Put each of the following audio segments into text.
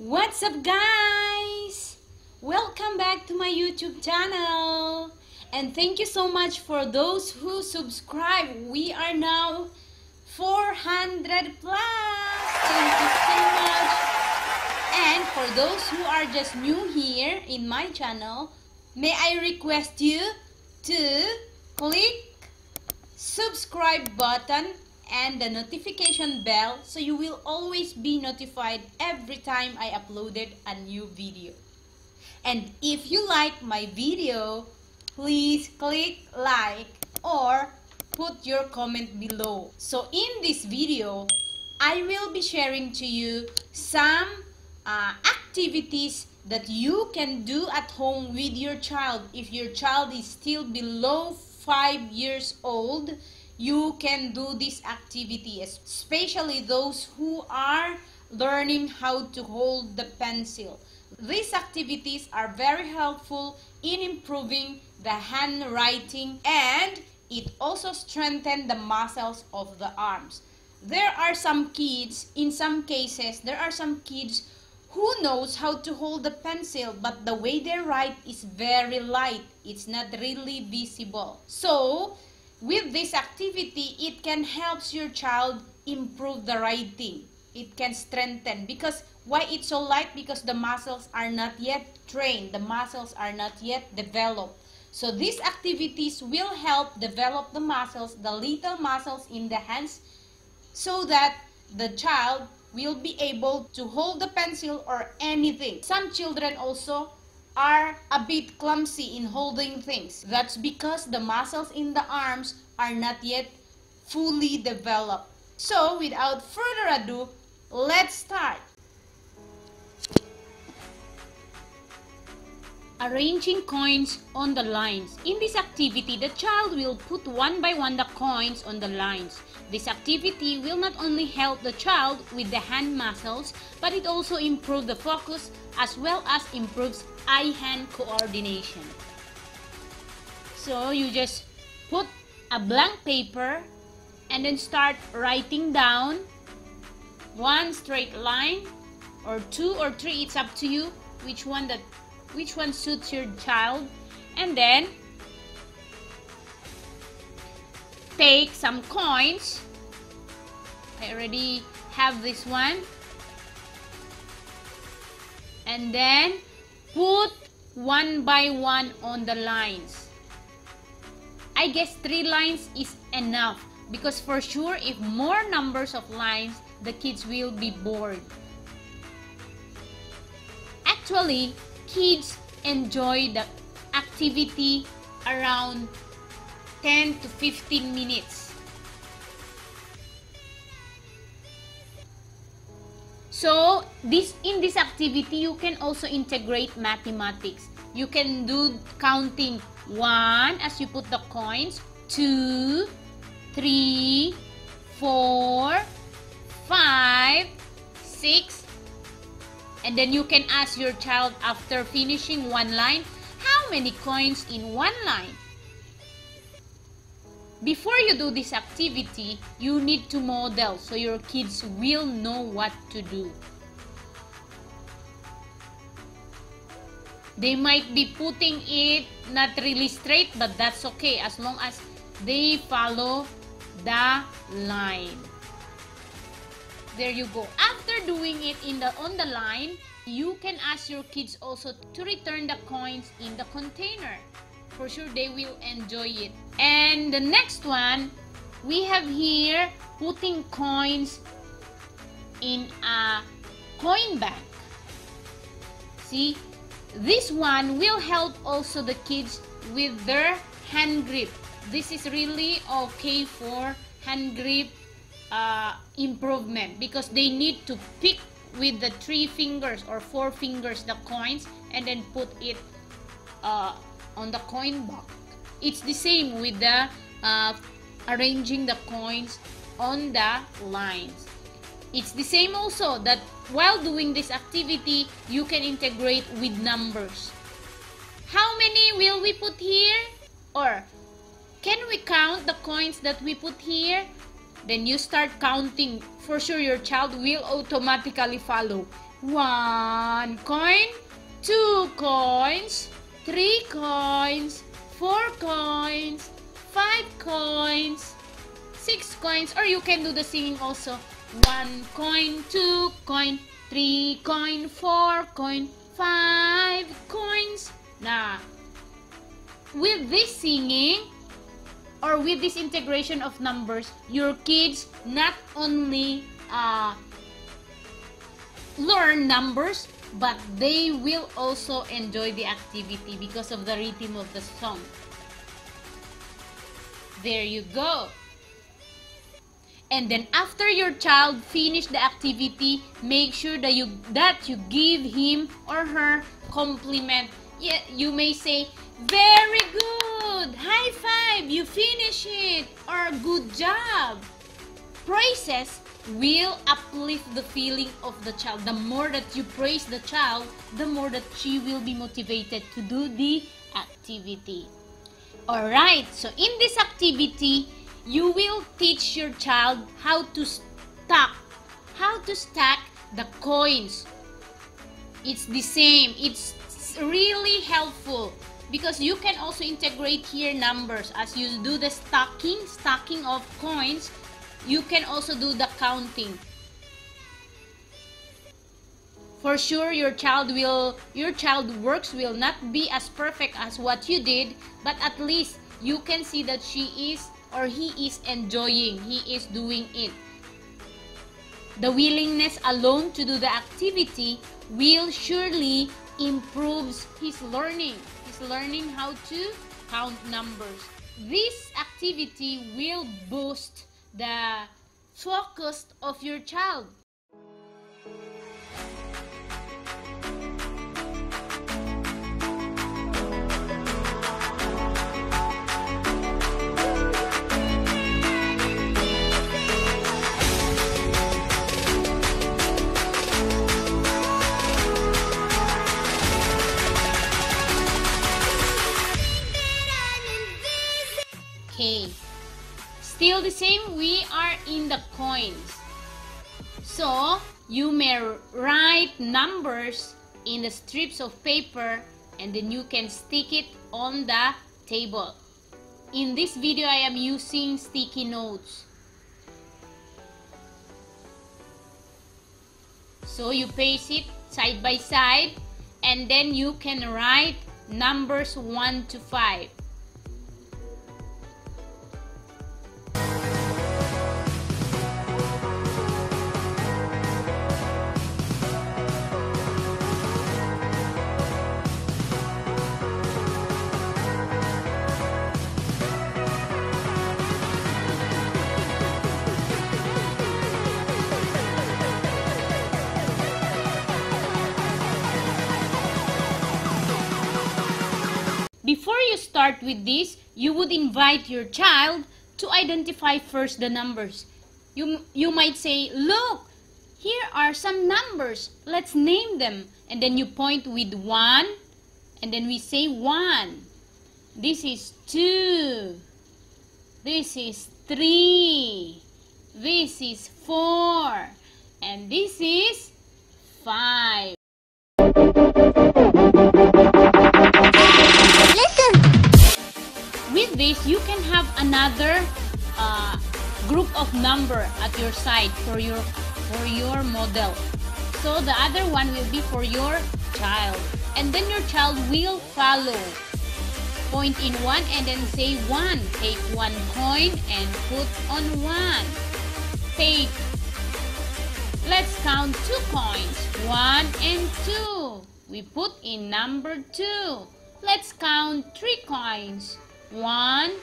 What's up, guys? Welcome back to my YouTube channel, and thank you so much for those who subscribe. We are now 400 plus. Thank you so much. And for those who are just new here in my channel, may I request you to click subscribe button and the notification bell so you will always be notified every time I uploaded a new video. And if you like my video, please click like or put your comment below. So in this video, I will be sharing to you some activities that you can do at home with your child. If your child is still below 5 years old, you can do this activity, especially those who are learning how to hold the pencil. These activities are very helpful in improving the handwriting, and it also strengthens the muscles of the arms. There are some kids, in some cases, there are some kids who knows how to hold the pencil, but the way they write is very light. It's not really visible. So, with this activity, it can help your child improve the writing. It can strengthen. Because why it's so light? Because the muscles are not yet trained. The muscles are not yet developed. So these activities will help develop the muscles, the little muscles in the hands, so that the child will be able to hold the pencil or anything. Some children also are a bit clumsy in holding things. That's because the muscles in the arms are not yet fully developed. So without further ado, let's start. Arranging coins on the lines. In this activity, the child will put one by one the coins on the lines. This activity will not only help the child with the hand muscles, but it also improves the focus as well as improves eye-hand coordination. So you just put a blank paper and then start writing down one straight line or two or three. It's up to you which one suits your child, and then take some coins. I already have this one. And then put one by one on the lines. I guess 3 lines is enough, because for sure if more numbers of lines, the kids will be bored. Actually, kids enjoy the activity around 10 to 15 minutes. So in this activity, you can also integrate mathematics. You can do counting 1 as you put the coins, 2, 3, 4, 5, 6, and then you can ask your child after finishing one line, how many coins in one line? Before you do this activity, you need to model so your kids will know what to do. They might be putting it not really straight, but that's okay as long as they follow the line. There you go. After doing it on the line, you can ask your kids also to return the coins in the container. For sure they will enjoy it. And the next one, we have here putting coins in a coin bank. See, this one will help also the kids with their hand grip. This is really okay for hand grip improvement, because they need to pick with the 3 fingers or 4 fingers the coins and then put it on the coin box. It's the same with the arranging the coins on the lines. It's the same also that while doing this activity, you can integrate with numbers. How many will we put here? Or can we count the coins that we put here? Then you start counting. For sure your child will automatically follow. 1 coin, 2 coins, 3 coins, 4 coins, 5 coins, 6 coins, or you can do the singing also. 1 coin, 2 coin, 3 coin, 4 coin, 5 coins. Now, with this singing or with this integration of numbers, your kids not only learn numbers, but they will also enjoy the activity because of the rhythm of the song. There you go. And then after your child finish the activity, make sure that you give him or her compliment. Yeah, you may say, "Very good! High five! You finish it!" or "Good job!" Praises will uplift the feeling of the child. The more that you praise the child, the more that she will be motivated to do the activity. Alright, so in this activity, you will teach your child how to stack the coins. It's the same. It's really helpful because you can also integrate here numbers. As you do the stacking of coins, you can also do the counting. For sure, your child's works will not be as perfect as what you did, but at least you can see that she is or he is enjoying, he is doing it. The willingness alone to do the activity will surely improves his learning. He's learning how to count numbers. This activity will boost the focus of your child. Okay. Still the same, we are in the coins. So, you may write numbers in the strips of paper and then you can stick it on the table. In this video, I am using sticky notes. So, you paste it side by side and then you can write numbers 1 to 5. Before you start with this, you would invite your child to identify first the numbers. You might say, "Look, here are some numbers. Let's name them." And then you point with 1, and then we say 1. This is 2. This is 3. This is 4. And this is 5. With this, you can have another group of number at your side for your model. So the other one will be for your child, and then your child will follow. Point in 1 and then say 1. Take 1 coin and put on 1. Take. Let's count 2 coins. 1 and 2. We put in number 2. Let's count 3 coins. 1,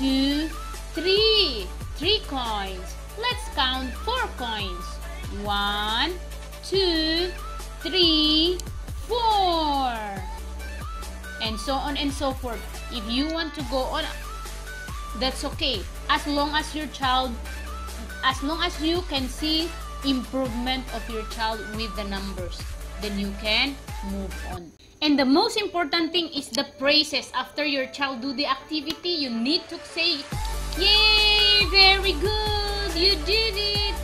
2, 3. 3 coins. Let's count 4 coins. 1, 2, 3, 4. And so on and so forth. If you want to go on, that's okay. As long as you can see improvement of your child with the numbers, then you can move on. And the most important thing is the praises. After your child do the activity, you need to say, "Yay! Very good! You did it!"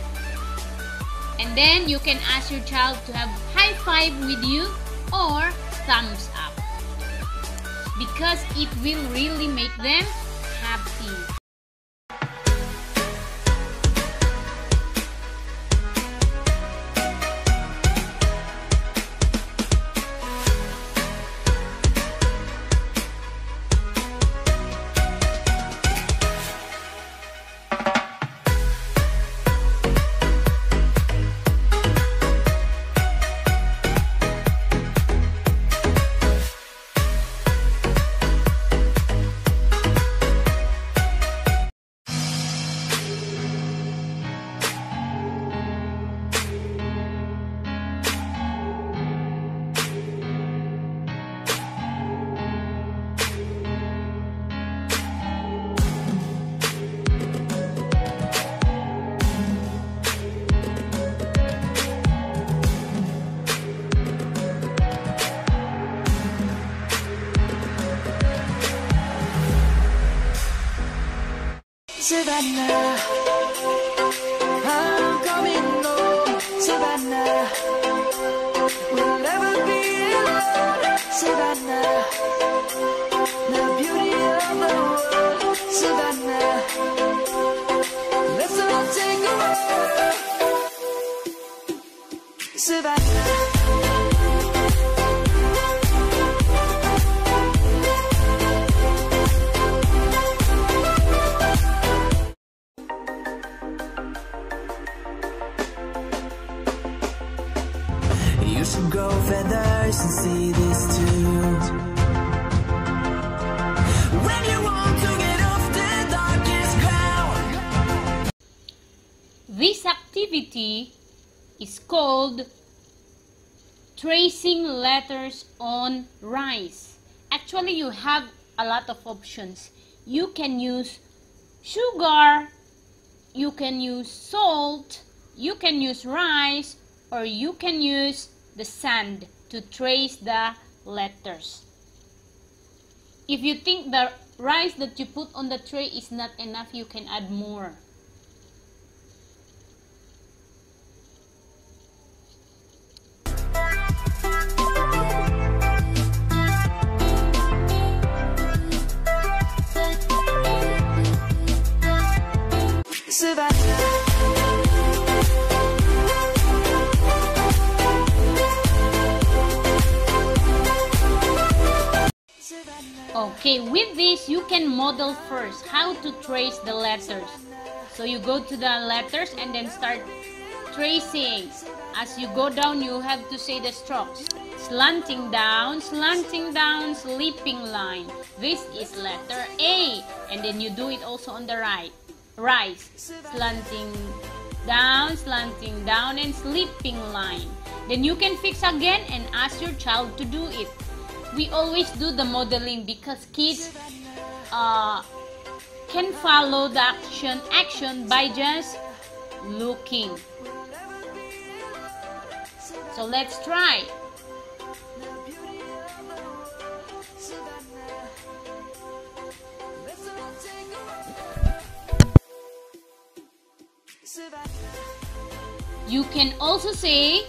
And then you can ask your child to have high five with you or thumbs up, because it will really make them happy. Savannah, I'm coming home. Savannah, we'll never be alone. Savannah, the beauty of the world. Savannah, let's all take a walk. Savannah. Grow feathers and see this too. When you want to get off the darkest ground. This activity is called tracing letters on rice. Actually, you have a lot of options. You can use sugar, you can use salt, you can use rice, or you can use the sand to trace the letters. If you think the rice that you put on the tray is not enough, you can add more. Okay, with this you can model first how to trace the letters. So you go to the letters and then start tracing. As you go down, you have to say the strokes. Slanting down, sleeping line. This is letter A, and then you do it also on the right. Rice, slanting down, and sleeping line. Then you can fix again and ask your child to do it. We always do the modeling because kids can follow the action by just looking. So let's try. You can also say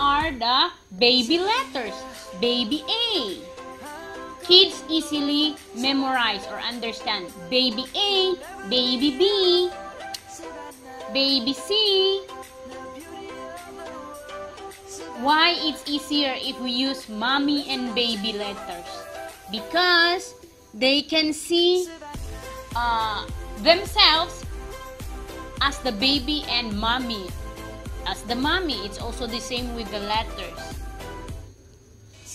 are the baby letters. Baby A. Kids easily memorize or understand. Baby A, baby B, baby C. Why it's easier if we use mommy and baby letters? Because they can see themselves as the baby and mommy. As the mommy, it's also the same with the letters.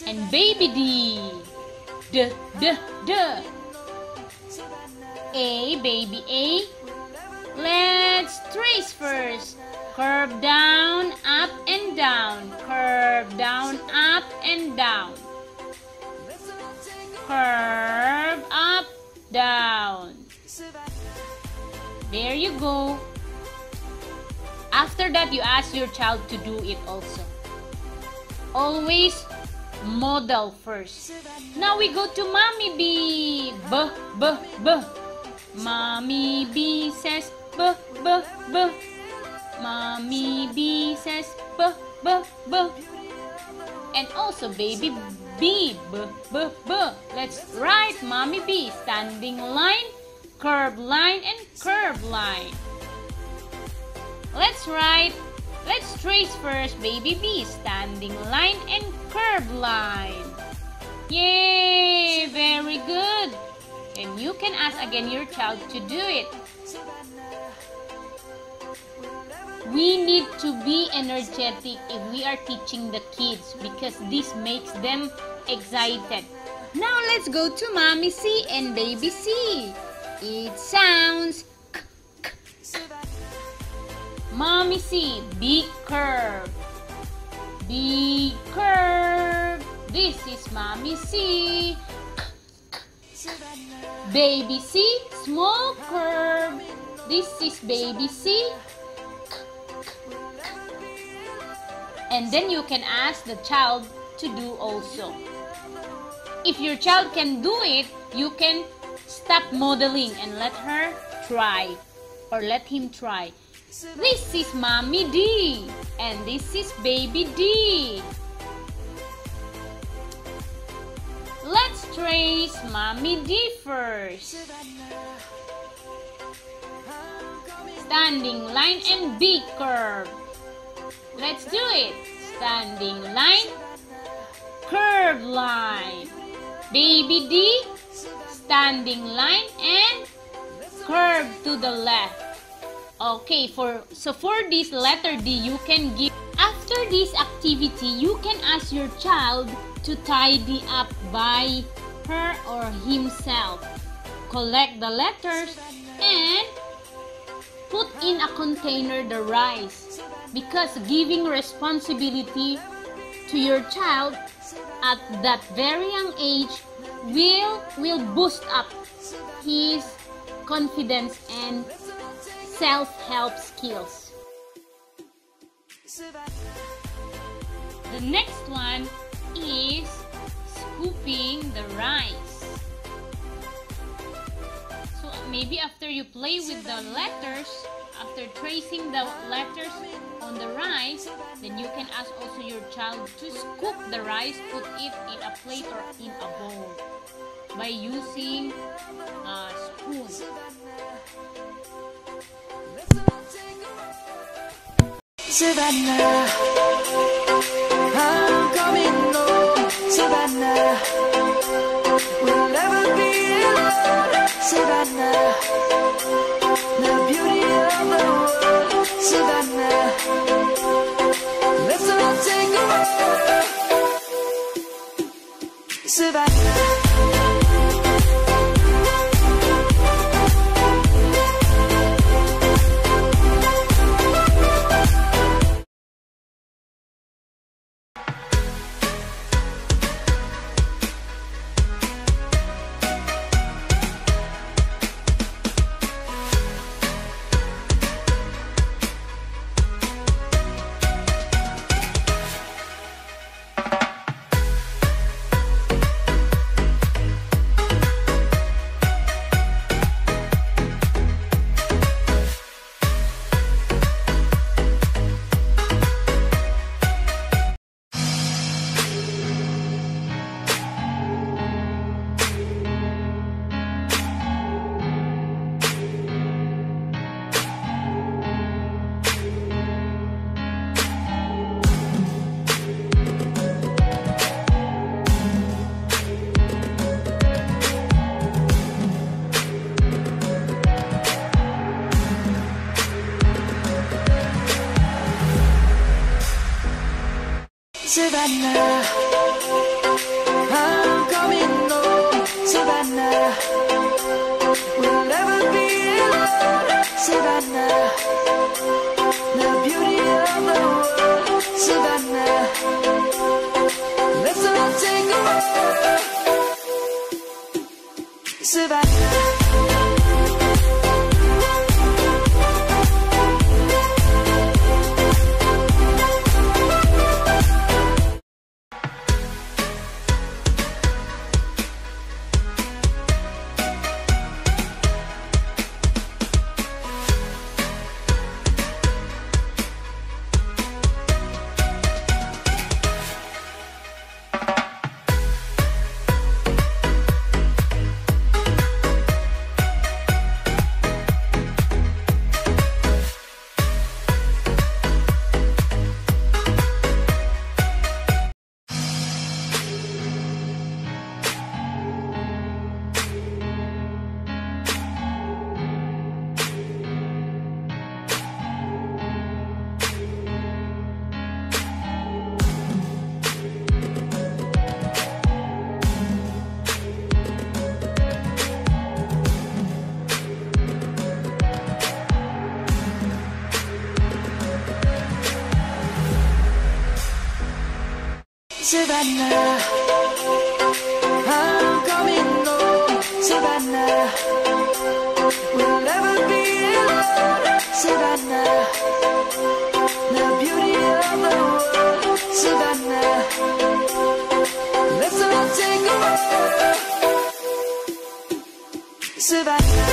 And baby D, D, D, D. A, baby A. Let's trace first. Curve down, up and down. Curve down, up and down. Curve up, down. There you go. After that, you ask your child to do it also. Always model first. Now we go to Mommy B. B, B, B. Mommy B says B. Mommy B says B. And also baby B, B. Let's write Mommy B. Standing line, curved line, and curved line. Let's trace first baby B. Standing line and curved line. Yay! Very good! And you can ask again your child to do it. We need to be energetic if we are teaching the kids because this makes them excited. Now let's go to Mommy C and Baby C. It sounds k. Mommy C, big curve. Big curve. This is Mommy C. Baby C, small curve. This is Baby C. And then you can ask the child to do also. If your child can do it, you can stop modeling and let her try or let him try. This is Mommy D and this is Baby D. Let's trace Mommy D first. Standing line and big curve. Let's do it. Standing line, curve line. Baby D, standing line and curve to the left. Okay, so for this letter D, you can give. After this activity, you can ask your child to tidy up by her or himself. Collect the letters and put in a container the rice, because giving responsibility to your child at that very young age will boost up his confidence and self-help skills. The next one is scooping the rice. So maybe after you play with the letters, after tracing the letters on the rice, then you can ask also your child to scoop the rice, put it in a plate or in a bowl by using a spoon. Savannah, I'm coming home. Savannah, we'll never be alone. Savannah, the beauty of the world. Savannah, let's all take a walk. Savannah. Savannah, I'm coming home. Savannah, we'll never be alone. Savannah, the beauty of the world. Savannah, let's all take a walk. Savannah. Savannah, I'm coming home. Savannah, we'll never be alone. Savannah, the beauty of the world. Savannah, let's all take a walk. Savannah.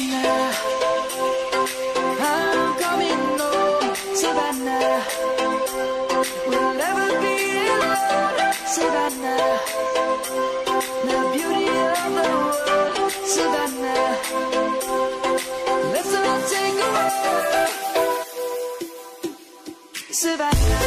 Savannah, I'm coming home. Savannah, we'll never be alone. Savannah, the beauty of the world. Savannah, let's all take a walk. Savannah.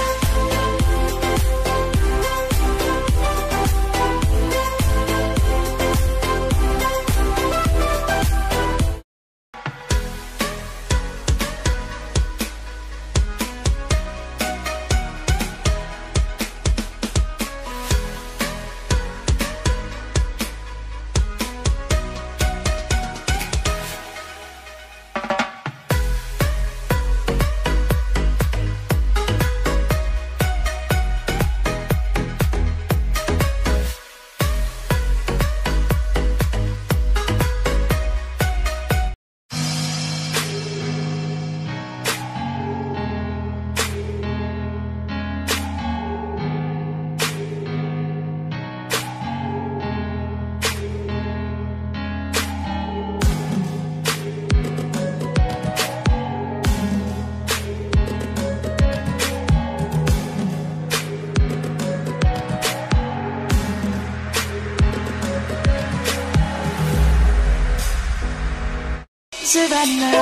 Savannah,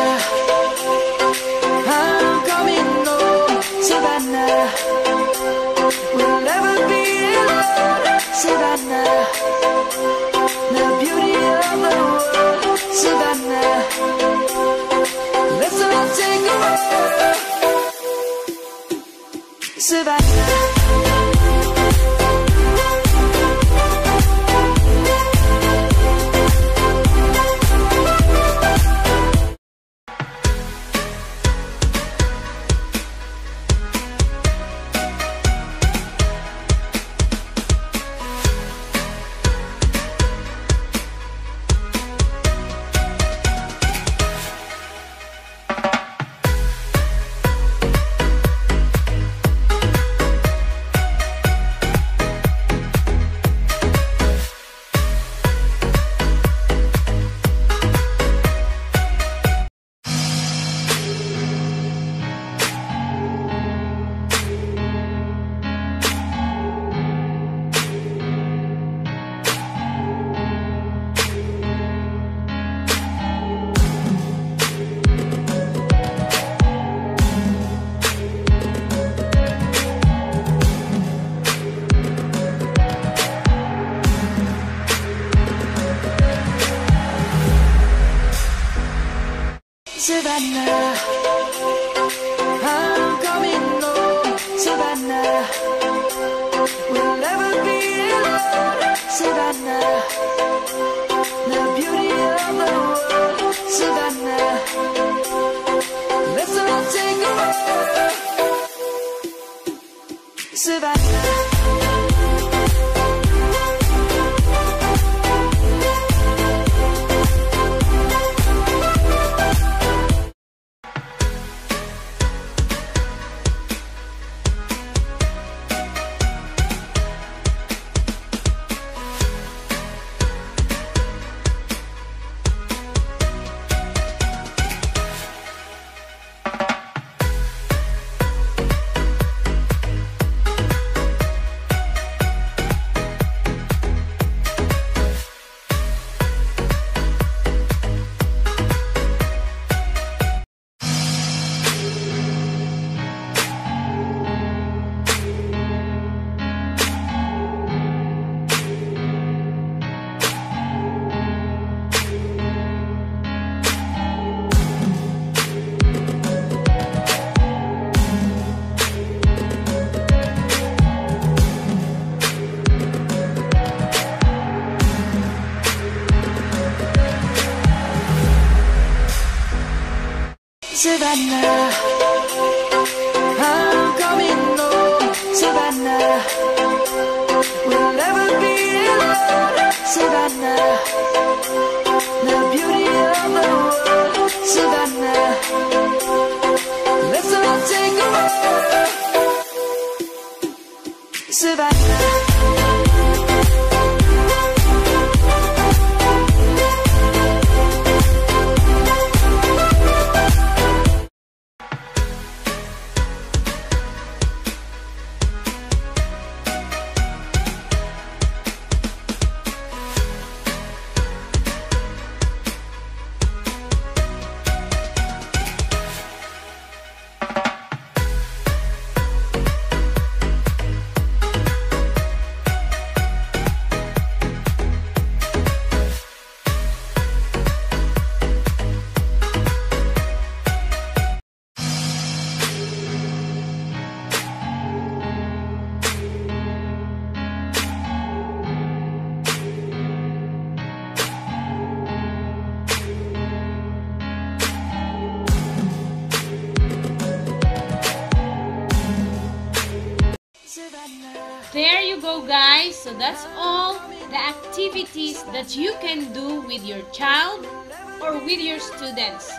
I'm coming home. Savannah, we'll never be alone. Savannah, the beauty of the world. Savannah, let's all take a walk. Savannah. Savannah, I'm coming home. Savannah, we'll never be alone. Savannah, the beauty of the world. Savannah, let's all take a walk. Savannah. Savannah, I'm coming home. Savannah, we'll never be alone. Savannah, the beauty of the world. Savannah, let's all take a walk. Savannah. There you go, guys. So that's all the activities that you can do with your child or with your students.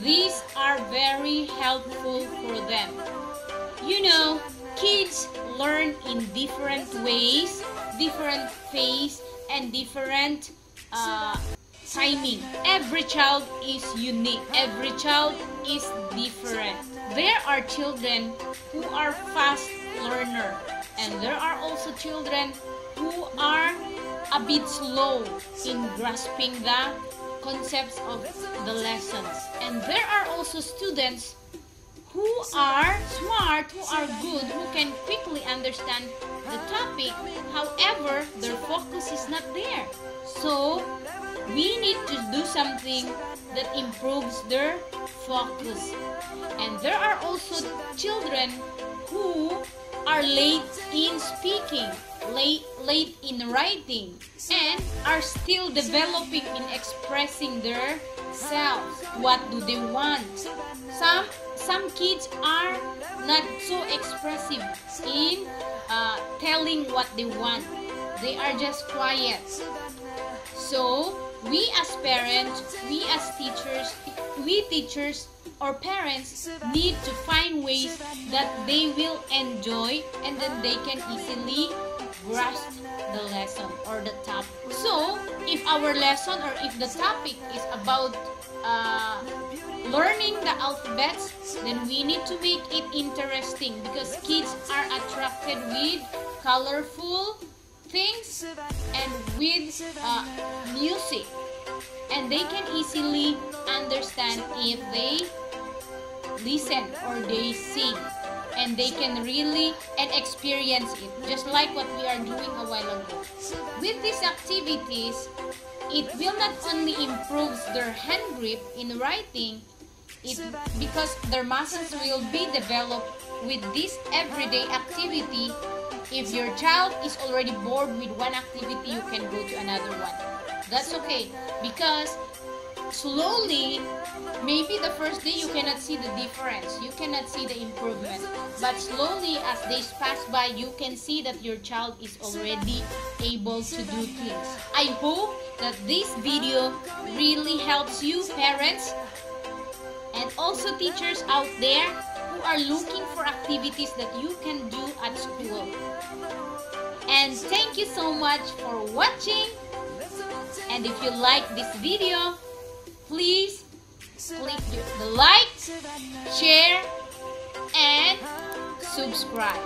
These are very helpful for them. You know, kids learn in different ways, different phase, and different timing. Every child is unique. Every child is different. There are children who are fast learner, and there are also children who are a bit slow in grasping the concepts of the lessons. And there are also students who are smart, who are good, who can quickly understand the topic. However, their focus is not there. So we need to do something that improves their focus. And there are also children who are late in speaking, late in writing, and are still developing in expressing their selves. What do they want? Some kids are not so expressive in telling what they want. They are just quiet. So we as parents, we as teachers, or parents need to find ways that they will enjoy, and then they can easily grasp the lesson or the topic. So if our lesson or if the topic is about learning the alphabets, then we need to make it interesting, because kids are attracted with colorful things and with music, and they can easily understand if they listen or they sing, and they can really experience it, just like what we are doing a while ago. With these activities, it will not only improve their hand grip in writing, because their muscles will be developed with this everyday activity. If your child is already bored with one activity, you can go to another one. That's okay, because slowly, maybe the first day you cannot see the difference, you cannot see the improvement, but slowly as days pass by, you can see that your child is already able to do things. I hope that this video really helps you, parents, and also teachers out there who are looking for activities that you can do at school. And thank you so much for watching, and if you like this video, please click the like, share, and subscribe.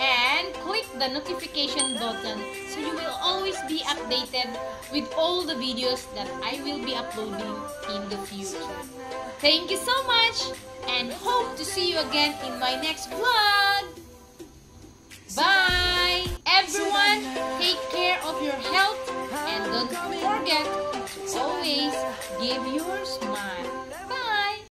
And click the notification button so you will always be updated with all the videos that I will be uploading in the future. Thank you so much, and hope to see you again in my next vlog. Bye! Everyone, take care of your health, and don't forget to always give your smile.